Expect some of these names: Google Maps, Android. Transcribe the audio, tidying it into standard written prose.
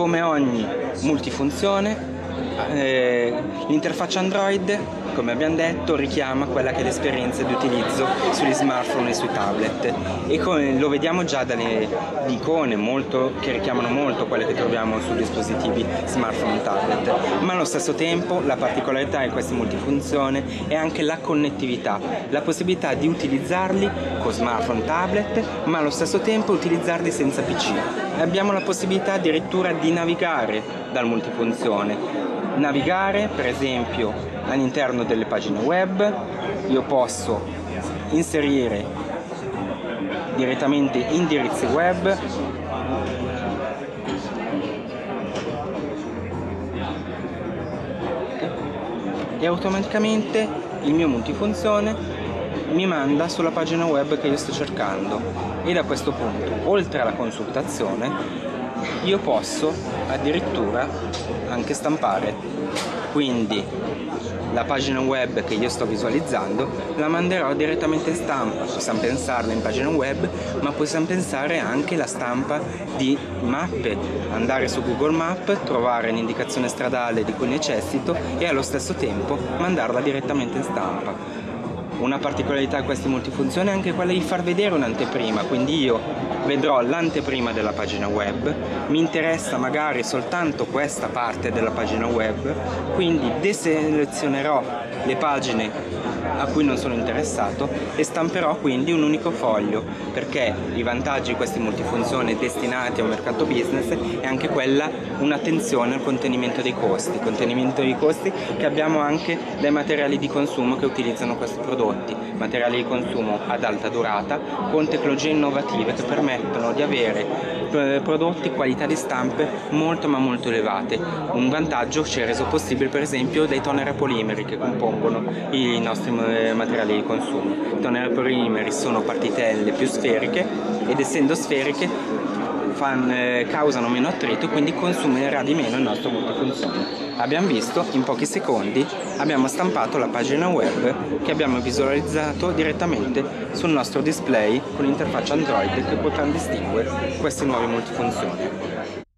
come ogni multifunzione, l'interfaccia Android, come abbiamo detto, richiama quella che è l'esperienza di utilizzo sugli smartphone e sui tablet, e lo vediamo già dalle icone che richiamano molto quelle che troviamo su dispositivi smartphone e tablet, ma allo stesso tempo la particolarità di questa multifunzione è anche la connettività, la possibilità di utilizzarli con smartphone e tablet, ma allo stesso tempo utilizzarli senza PC. Abbiamo la possibilità addirittura di navigare dal multifunzione, navigare per esempio all'interno delle pagine web. Io posso inserire direttamente indirizzi web, e automaticamente il mio multifunzione mi manda sulla pagina web che io sto cercando, e da questo punto, oltre alla consultazione, io posso addirittura anche stampare, quindi la pagina web che io sto visualizzando la manderò direttamente in stampa. Possiamo pensarla in pagina web, ma possiamo pensare anche alla stampa di mappe, andare su Google Maps, trovare un'indicazione stradale di cui necessito e allo stesso tempo mandarla direttamente in stampa. Una particolarità di queste multifunzioni è anche quella di far vedere un'anteprima, quindi io vedrò l'anteprima della pagina web, mi interessa magari soltanto questa parte della pagina web, quindi deselezionerò le pagine a cui non sono interessato e stamperò quindi un unico foglio, perché i vantaggi di queste multifunzioni destinati al mercato business è anche quella, un'attenzione al contenimento dei costi che abbiamo anche dai materiali di consumo che utilizzano questi prodotti. Materiali di consumo ad alta durata con tecnologie innovative che permettono di avere prodotti, qualità di stampe molto ma molto elevate. Un vantaggio ci è reso possibile per esempio dai toner polimeri che compongono i nostri materiali di consumo. I toner polimeri sono partitelle più sferiche ed essendo sferiche causano meno attrito, quindi consumerà di meno il nostro multifunzione. Abbiamo visto, in pochi secondi abbiamo stampato la pagina web che abbiamo visualizzato direttamente sul nostro display con l'interfaccia Android che potrà distinguere queste nuove multifunzioni.